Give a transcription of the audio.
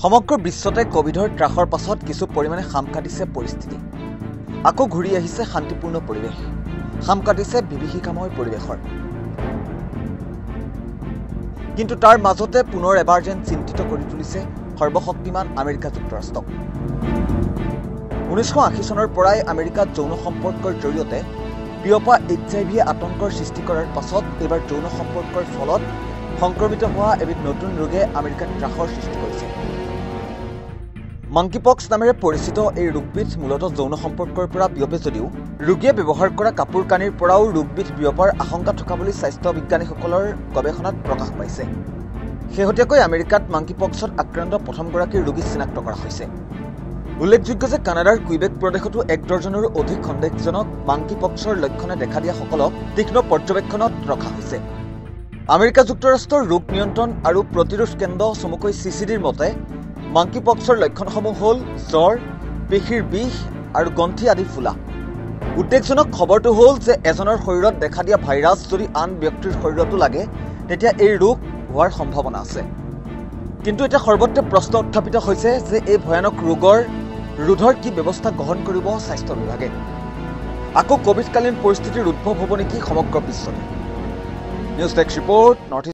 সমগ্ৰ বিশ্বতে কোভিডৰ ত্ৰাসৰ পাছত কিছু পৰিমাণে খাম কাটিছে পৰিস্থিতি। আকৌ ঘূৰি আহিছে শান্তিপূৰ্ণ পৰিৱেশ, খাম কাটিছে বিভীষিকাময় পৰিৱেশৰ। কিন্তু তাৰ মাজতে পুনৰ এবাৰ যেন চিন্তিত কৰি তুলিছে সৰ্বশক্তিমান আমেৰিকা যুক্তৰাষ্ট্ৰক। 1980 চনৰ পৰাই আমেৰিকাত যৌন সম্পৰ্কৰ জৰিয়তে বিয়পা HIV আতংকৰ সৃষ্টি কৰাৰ পাছত এইবাৰ যৌন সম্পৰ্কৰ ফলত সংক্ৰমিত হোৱা এবিধ নতুন ৰোগে আমেৰিকাত ত্ৰাসৰ সৃষ্টি কৰিছে। মাংকিপক্স নামেৰে পৰিচিত এই ৰোগবিধ মূলত যৌন সম্পৰ্কৰ পৰা বিয়পে যদিও ৰোগীয়ে ব্যৱহাৰ কৰা কাপোৰ কানিৰ পৰাও ৰোগবিধ বিয়পাৰ আশংকা থকা বুলি স্বাস্থ্য বিজ্ঞানীসকলৰ গৱেষণাত প্ৰকাশ পাইছে। শেহতীয়াকৈ আমেৰিকাত মাংকিপক্সত আক্ৰান্ত প্ৰথমগৰাকী ৰোগী চিনাক্ত কৰা হৈছে। উল্লেখযোগ্য যে কানাডাৰ কুইবেক প্ৰদেশতো 1 ডজনৰো অধিক সন্দেহজনক মাংকিপক্সৰ লক্ষণে দেখা দিয়াসকলক তীক্ষ্ণ পৰ্যবেক্ষণত ৰখা হৈছে। আমেৰিকা যুক্তৰাষ্ট্ৰৰ ৰোগ নিয়ন্ত্ৰণ আৰু প্ৰতিৰোধ কেন্দ্ৰ চমুকৈ CCDৰ মতে মাংকিপক্সৰ লক্ষণসমূহ হ'ল জ্বৰ, পেশীৰ বিষ আৰু গন্থি আদি ফুলা। উদ্বেগজনক খবৰটো হ'ল যে এজনৰ শৰীৰত দেখা দিয়া ভাইৰাছ যদি আন ব্যক্তিৰ শৰীৰতো লাগে তেতিয়া এই ৰোগ হোৱাৰ সম্ভাৱনা আছে। কিন্তু এটা সৰ্বত্ৰ প্ৰশ্ন উত্থাপিত হৈছে যে এই ভয়ানক ৰোগৰ ৰোধৰ কি ব্যৱস্থা গ্ৰহণ কৰিব স্বাস্থ্য বিভাগে? আকৌ কোভিডকালীন পৰিস্থিতিৰ উদ্ভৱ হ'ব নেকি সমগ্ৰ বিশ্বতে? News Tech Report, North